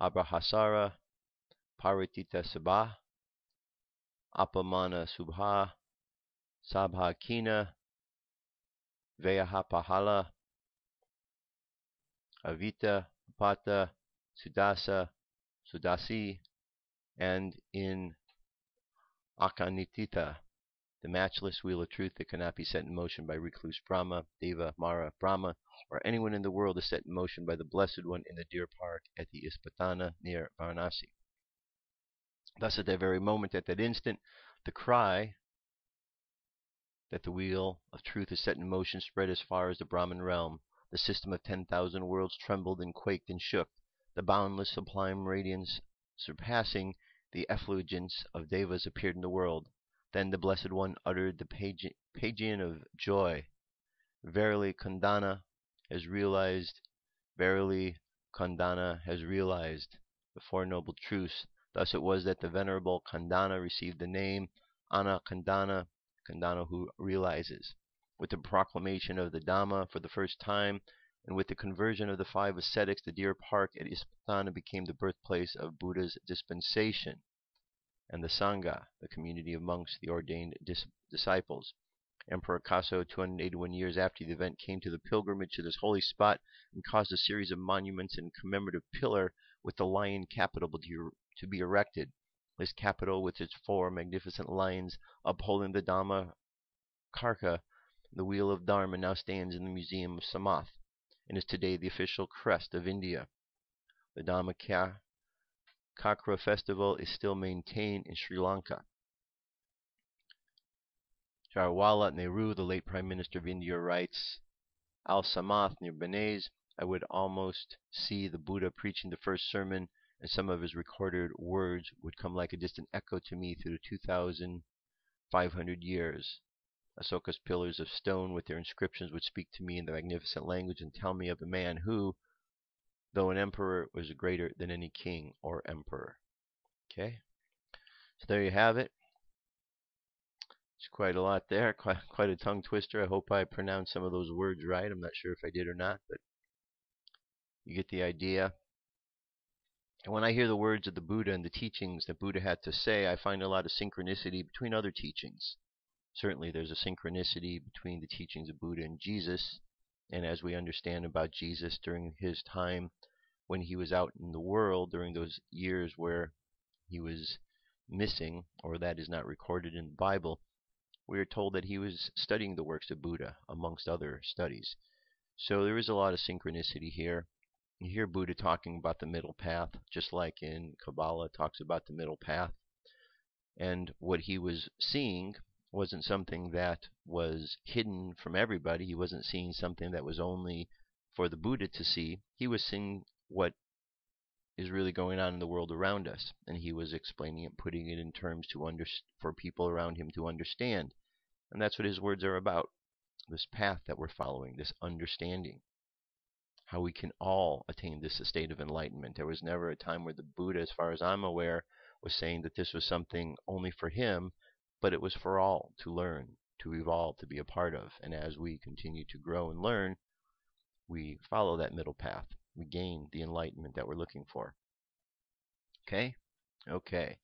Abrahasara, Paritita Sabha, Apamana Subha, Sabhakina, Veyahapahala, Avita, Apata, Sudasa, Sudasi, and in Akanitita, the matchless wheel of truth that cannot be set in motion by recluse Brahma, Deva, Mara, Brahma, or anyone in the world is set in motion by the Blessed One in the Deer Park at the Isipatana near Varanasi. Thus at that very moment, at that instant, the cry that the wheel of truth is set in motion spread as far as the Brahman realm. The system of ten thousand worlds trembled and quaked and shook, the boundless sublime radiance surpassing the effulgence of devas appeared in the world. Then the Blessed One uttered the paean of joy. Verily Koṇḍañña has realized, verily Koṇḍañña has realized the Four Noble Truths. Thus it was that the venerable Koṇḍañña received the name Aññā Koṇḍañña, Koṇḍañña who realizes. With the proclamation of the Dhamma for the first time, and with the conversion of the five ascetics, the Deer Park at Isipatana became the birthplace of Buddha's dispensation, and the Sangha, the community of monks, the ordained dis disciples. Emperor Kaso, two hundred eighty-one years after the event, came to the pilgrimage to this holy spot and caused a series of monuments and commemorative pillar with the lion capital to be erected. This capital, with its four magnificent lions upholding the Dhamma Karka, the wheel of Dharma, now stands in the Museum of Samath. and is today the official crest of India. The Dhammakaya Kakra festival is still maintained in Sri Lanka. Jawaharlal Nehru, the late Prime Minister of India, writes, "Al Samath near Benares, I would almost see the Buddha preaching the first sermon, and some of his recorded words would come like a distant echo to me through the two thousand five hundred years. Asoka's pillars of stone with their inscriptions would speak to me in the magnificent language and tell me of a man who, though an emperor, was greater than any king or emperor." Okay, so there you have it. It's quite a lot there, quite, quite a tongue twister. I hope I pronounced some of those words right. I'm not sure if I did or not, but you get the idea. And when I hear the words of the Buddha and the teachings that Buddha had to say, I find a lot of synchronicity between other teachings. Certainly there's a synchronicity between the teachings of Buddha and Jesus, and as we understand about Jesus during his time when he was out in the world, during those years where he was missing, or that is not recorded in the Bible, we are told that he was studying the works of Buddha, amongst other studies. So there is a lot of synchronicity here. You hear Buddha talking about the middle path, just like in Kabbalah talks about the middle path. And what he was seeing wasn't something that was hidden from everybody. He wasn't seeing something that was only for the Buddha to see. He was seeing what is really going on in the world around us. And he was explaining it, putting it in terms to under, for people around him to understand. And that's what his words are about, this path that we're following, this understanding. How we can all attain this state of enlightenment. There was never a time where the Buddha, as far as I'm aware, was saying that this was something only for him, but it was for all to learn, to evolve, to be a part of. And as we continue to grow and learn, we follow that middle path. We gain the enlightenment that we're looking for. Okay? Okay.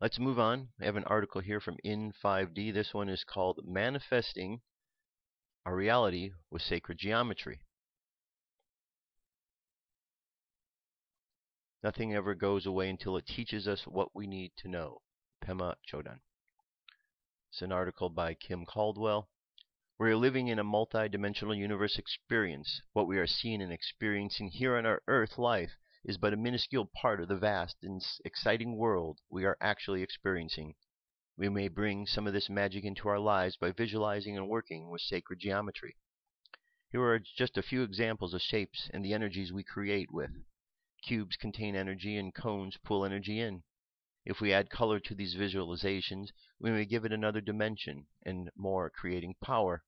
Let's move on. I have an article here from In five D. This one is called Manifesting Our Reality with Sacred Geometry. Nothing ever goes away until it teaches us what we need to know. Pema Chodron. It's an article by Kim Caldwell. We are living in a multidimensional universe experience. What we are seeing and experiencing here in our Earth life is but a minuscule part of the vast and exciting world we are actually experiencing. We may bring some of this magic into our lives by visualizing and working with sacred geometry. Here are just a few examples of shapes and the energies we create with. Cubes contain energy and cones pull energy in. If we add color to these visualizations, we may give it another dimension and more creating power.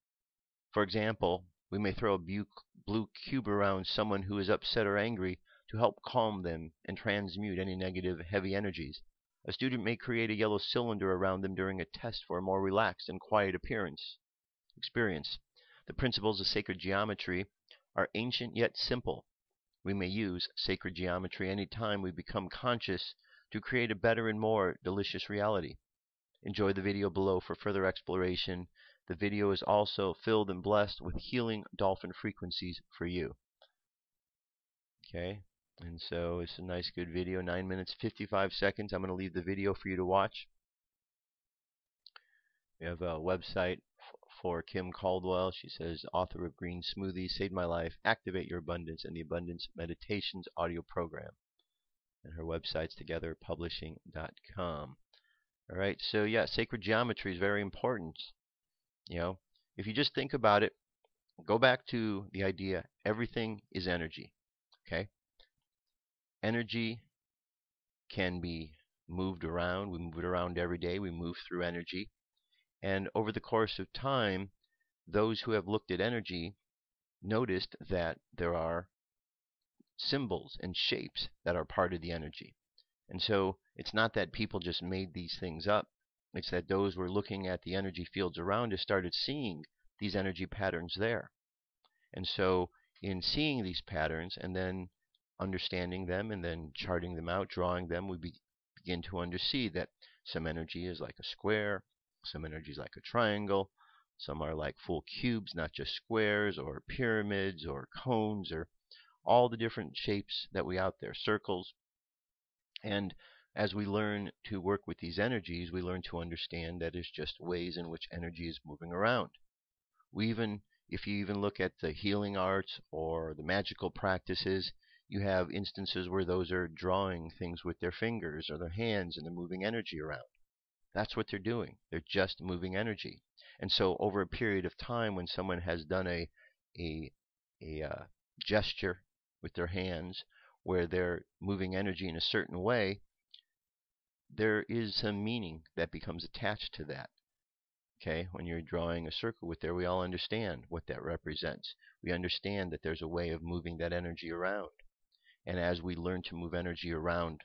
For example, we may throw a blue cube around someone who is upset or angry to help calm them and transmute any negative heavy energies. A student may create a yellow cylinder around them during a test for a more relaxed and quiet appearance experience. The principles of sacred geometry are ancient yet simple. We may use sacred geometry any time we become conscious to create a better and more delicious reality. Enjoy the video below for further exploration. The video is also filled and blessed with healing dolphin frequencies for you. Okay, and so it's a nice good video, nine minutes fifty-five seconds. I'm going to leave the video for you to watch. We have a website for Kim Caldwell. She says, author of Green Smoothie, Saved My Life, Activate Your Abundance, and the Abundance Meditations audio program. And her website's together publishing dot com. All right, so yeah, sacred geometry is very important. You know, if you just think about it, go back to the idea, everything is energy, okay? Energy can be moved around. We move it around every day. We move through energy. And over the course of time, those who have looked at energy noticed that there are symbols and shapes that are part of the energy. And so it's not that people just made these things up. It's that those who were looking at the energy fields around us started seeing these energy patterns there. And so in seeing these patterns and then understanding them and then charting them out, drawing them, we be begin to undersee that some energy is like a square. Some energies like a triangle, some are like full cubes, not just squares or pyramids or cones or all the different shapes that we out there, circles. And as we learn to work with these energies, we learn to understand that it's just ways in which energy is moving around. We even If you even look at the healing arts or the magical practices, you have instances where those are drawing things with their fingers or their hands, and they're moving energy around. That's what they're doing. They're just moving energy. And so over a period of time, when someone has done a a, a uh, gesture with their hands where they're moving energy in a certain way, there is some meaning that becomes attached to that. Okay, when you're drawing a circle with there, we all understand what that represents. We understand that there's a way of moving that energy around. And as we learn to move energy around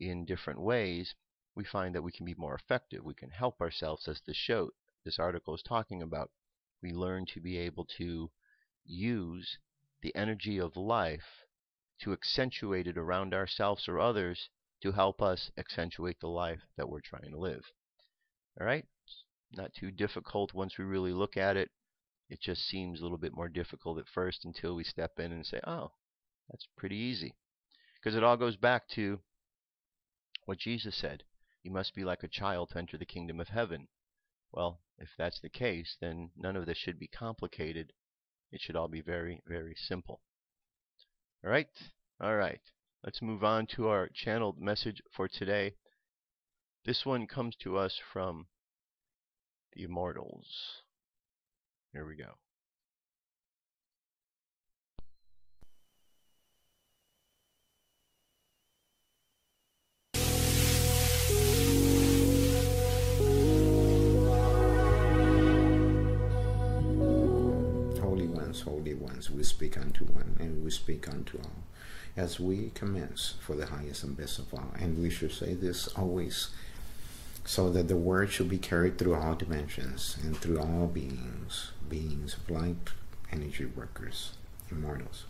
in different ways, we find that we can be more effective. We can help ourselves, as this show, this article is talking about. We learn to be able to use the energy of life to accentuate it around ourselves or others to help us accentuate the life that we're trying to live. All right? Not too difficult once we really look at it. It just seems a little bit more difficult at first until we step in and say, oh, that's pretty easy. Because it all goes back to what Jesus said. You must be like a child to enter the kingdom of heaven. Well, if that's the case, then none of this should be complicated. It should all be very, very simple. All right? All right. Let's move on to our channeled message for today. This one comes to us from the Immortals. Here we go. Holy ones, we speak unto one, and we speak unto all, as we commence for the highest and best of all. And we should say this always, so that the word should be carried through all dimensions and through all beings, beings of light, energy workers, immortals.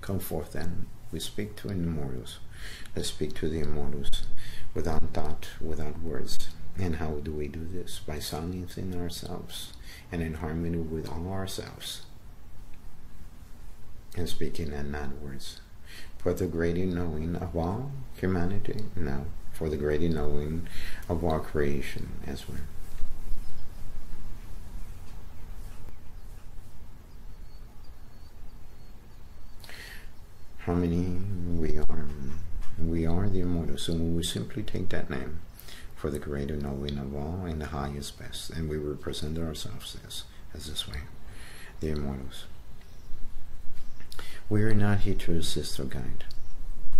Come forth then, we speak to immortals. Let's speak to the immortals without thought, without words. And how do we do this? By silencing ourselves and in harmony with all ourselves, and speaking and not words. For the greater knowing of all humanity, no, for the greater knowing of all creation as well. How many we are, we are the immortals, so we simply take that name. For the greater knowing of all and the highest best, and we represent ourselves as, as this way, the immortals. We are not here to assist or guide,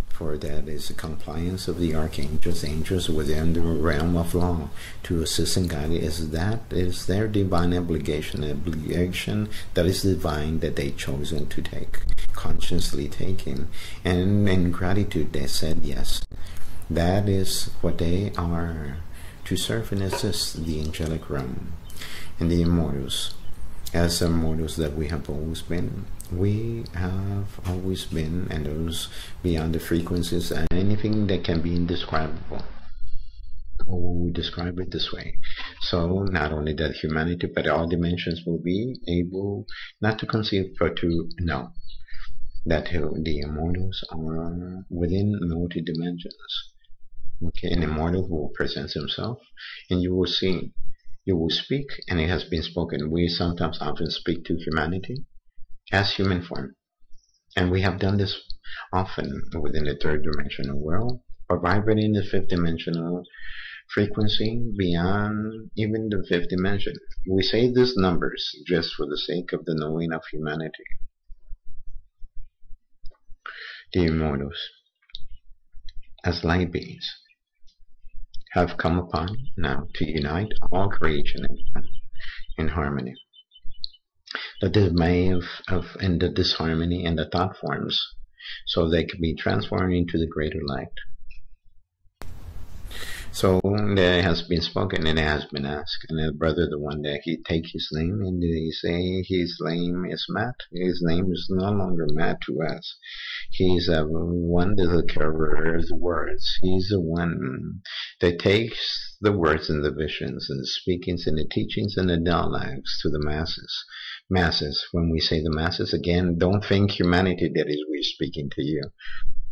for that is the compliance of the archangels, angels within the realm of law. To assist and guide is that is their divine obligation, obligation that is divine that they chosen to take, consciously taking, and in gratitude they said yes. That is what they are, to serve and assist the angelic realm and the immortals. As immortals that we have always been, we have always been, and those beyond the frequencies and anything that can be indescribable. We describe it this way. So not only that humanity, but all dimensions will be able not to conceive, but to know that the immortals are within multi-dimensions. Okay, an immortal who presents himself, and you will see, you will speak, and it has been spoken. We sometimes often speak to humanity as human form, and we have done this often within the third dimensional world, or vibrating the fifth dimensional frequency beyond even the fifth dimension. We say these numbers just for the sake of the knowing of humanity, the immortals, as light beings, have come upon now to unite all creation in harmony. That this may have, have ended this harmony and the thought forms, so they could be transformed into the greater light. So there has been spoken and it has been asked, and the brother, the one that he take his name and they say his name is Matt. His name is no longer Matt to us. He's the one that covers words. He's the one that takes the words and the visions and the speakings and the teachings and the dialogues to the masses. Masses. When we say the masses, again, don't think humanity that is we speaking to you.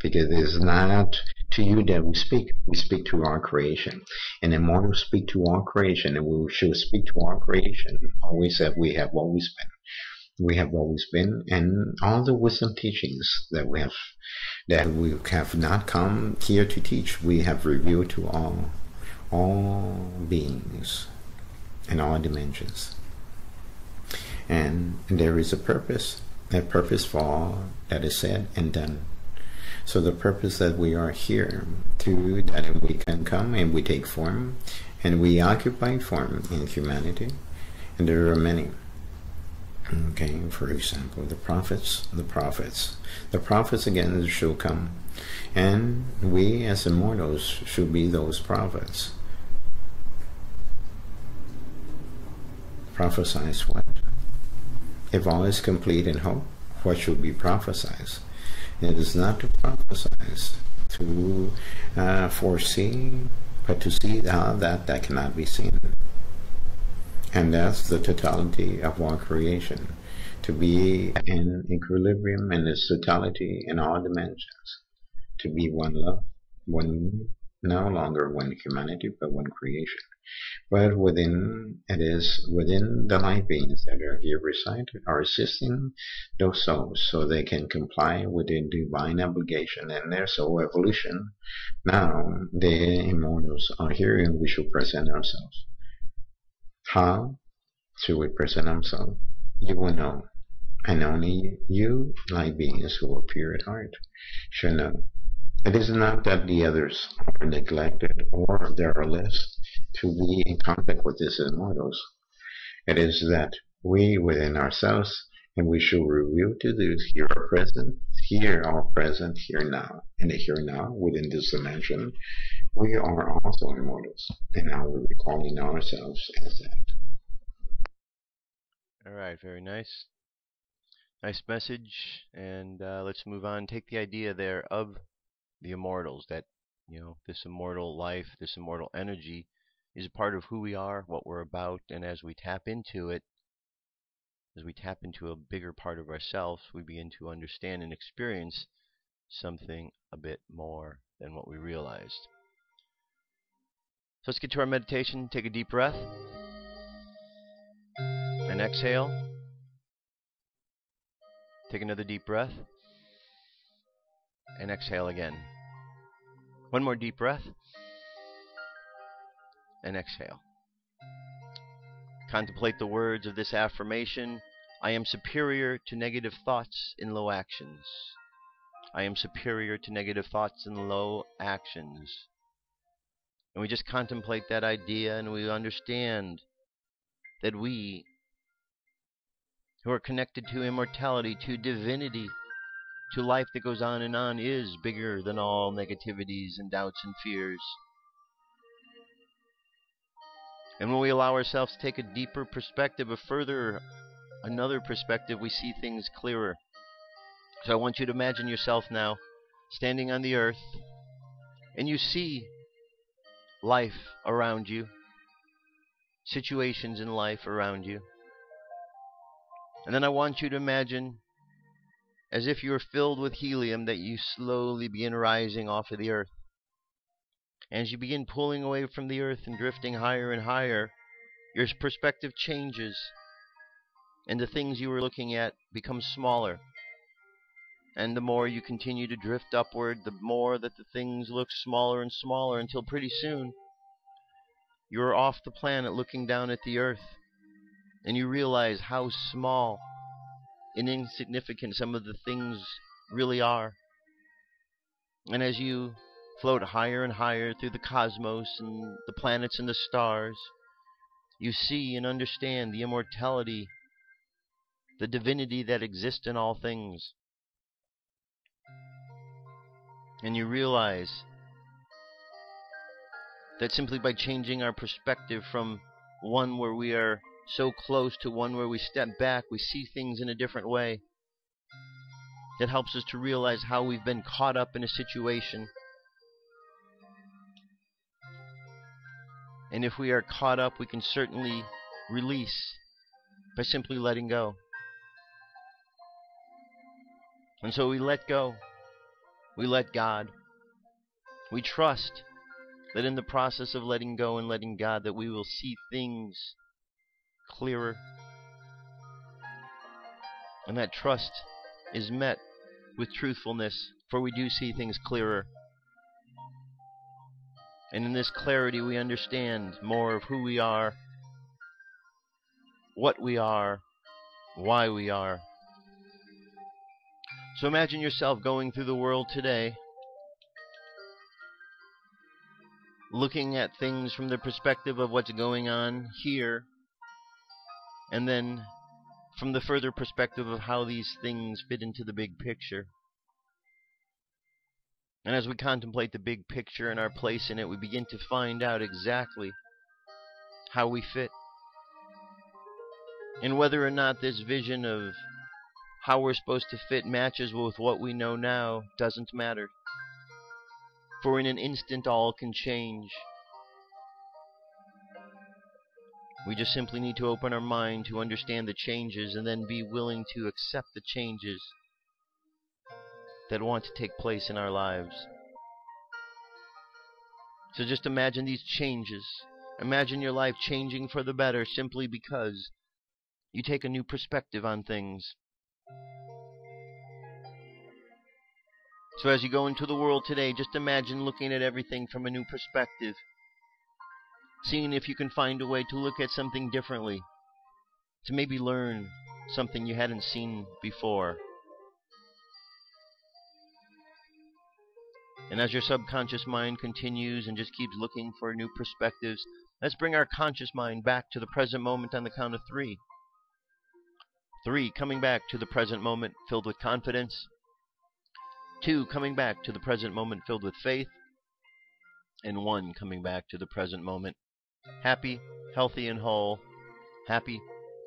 because it's not to you that we speak. We speak to our creation. And the more we speak to our creation, and we should speak to our creation, always that we have always been. We have always been, and all the wisdom teachings that we have, that we have not come here to teach, we have revealed to all, all beings in all dimensions. And there is a purpose, a purpose for all that is said and done. So the purpose that we are here to, that we can come and we take form, and we occupy form in humanity, and there are many. Okay, for example, the prophets, the prophets. The prophets again shall come, and we as immortals should be those prophets. Prophesize what? If all is complete in hope, what should be prophesized? It is not to prophesize, to uh, foresee, but to see uh, that that cannot be seen. And that's the totality of our creation, to be in equilibrium in its totality in all dimensions, to be one love, one, no longer one humanity, but one creation. But within, it is within the light beings that are here residing, are assisting those souls so they can comply with their divine obligation and their soul evolution. Now, the immortals are here and we should present ourselves. How should we present ourselves? You will know. And only you, light beings who are pure at heart, should know. It is not that the others are neglected or there are less to be in contact with these immortals. It is that we within ourselves, and we should reveal to these here are present, here are present, here now. And here now, within this dimension, we are also immortals. And now we're recalling ourselves as that. Alright, very nice. Nice message. And uh, let's move on. Take the idea there of the immortals, that, you know, this immortal life, this immortal energy is a part of who we are, what we're about, and as we tap into it, as we tap into a bigger part of ourselves, we begin to understand and experience something a bit more than what we realized. So let's get to our meditation. Take a deep breath and exhale. Take another deep breath and exhale again. One more deep breath and exhale. Contemplate the words of this affirmation. I am superior to negative thoughts and low actions. I am superior to negative thoughts and low actions. And we just contemplate that idea, and we understand that we who are connected to immortality, to divinity, to life that goes on and on, is bigger than all negativities and doubts and fears. And when we allow ourselves to take a deeper perspective, a further, another perspective, we see things clearer. So I want you to imagine yourself now standing on the earth, and you see life around you, situations in life around you. And then I want you to imagine, as if you were filled with helium, that you slowly begin rising off of the earth. As you begin pulling away from the earth and drifting higher and higher, your perspective changes, and the things you were looking at become smaller. And the more you continue to drift upward, the more that the things look smaller and smaller, until pretty soon you are off the planet looking down at the earth, and you realize how small and insignificant some of the things really are. And as you float higher and higher through the cosmos and the planets and the stars, you see and understand the immortality, the divinity that exists in all things. And you realize that simply by changing our perspective from one where we are so close to one where we step back, we see things in a different way. That helps us to realize how we've been caught up in a situation. And if we are caught up, we can certainly release by simply letting go. And so we let go. We let God. We trust that in the process of letting go and letting God, that we will see things clearer. And that trust is met with truthfulness, for we do see things clearer. And in this clarity we understand more of who we are, what we are, why we are. So imagine yourself going through the world today, looking at things from the perspective of what's going on here, and then from the further perspective of how these things fit into the big picture. And as we contemplate the big picture and our place in it, we begin to find out exactly how we fit. And whether or not this vision of how we're supposed to fit matches with what we know now doesn't matter. For in an instant all can change. We just simply need to open our mind to understand the changes and then be willing to accept the changes that want to take place in our lives. So just imagine these changes. Imagine your life changing for the better simply because you take a new perspective on things. So as you go into the world today, just imagine looking at everything from a new perspective, seeing if you can find a way to look at something differently, to maybe learn something you hadn't seen before. And as your subconscious mind continues and just keeps looking for new perspectives, let's bring our conscious mind back to the present moment on the count of three. Three, coming back to the present moment filled with confidence. Two, coming back to the present moment filled with faith. And one, coming back to the present moment, happy, healthy, and whole. Happy,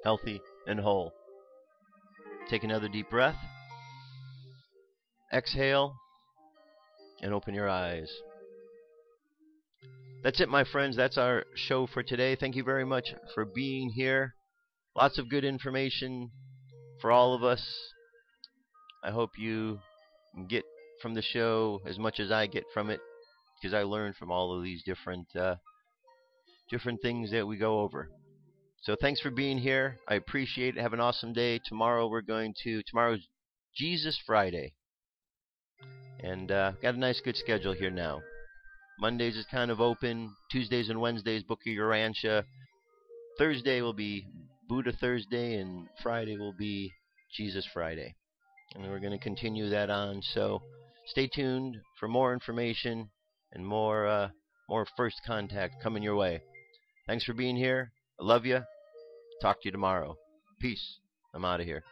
healthy, and whole. Take another deep breath. Exhale. And open your eyes. That's it, my friends. That's our show for today. Thank you very much for being here. Lots of good information for all of us. I hope you get from the show as much as I get from it, because I learn from all of these different uh, different things that we go over. So thanks for being here. I appreciate it. Have an awesome day. Tomorrow we're going to tomorrow's Jesus Friday. And uh, got a nice good schedule here now. Mondays is kind of open. Tuesdays and Wednesdays, Book of Your Rancha. Thursday will be Buddha Thursday, and Friday will be Jesus Friday. And we're going to continue that on. So stay tuned for more information and more, uh, more First Contact coming your way. Thanks for being here. I love you. Talk to you tomorrow. Peace. I'm out of here.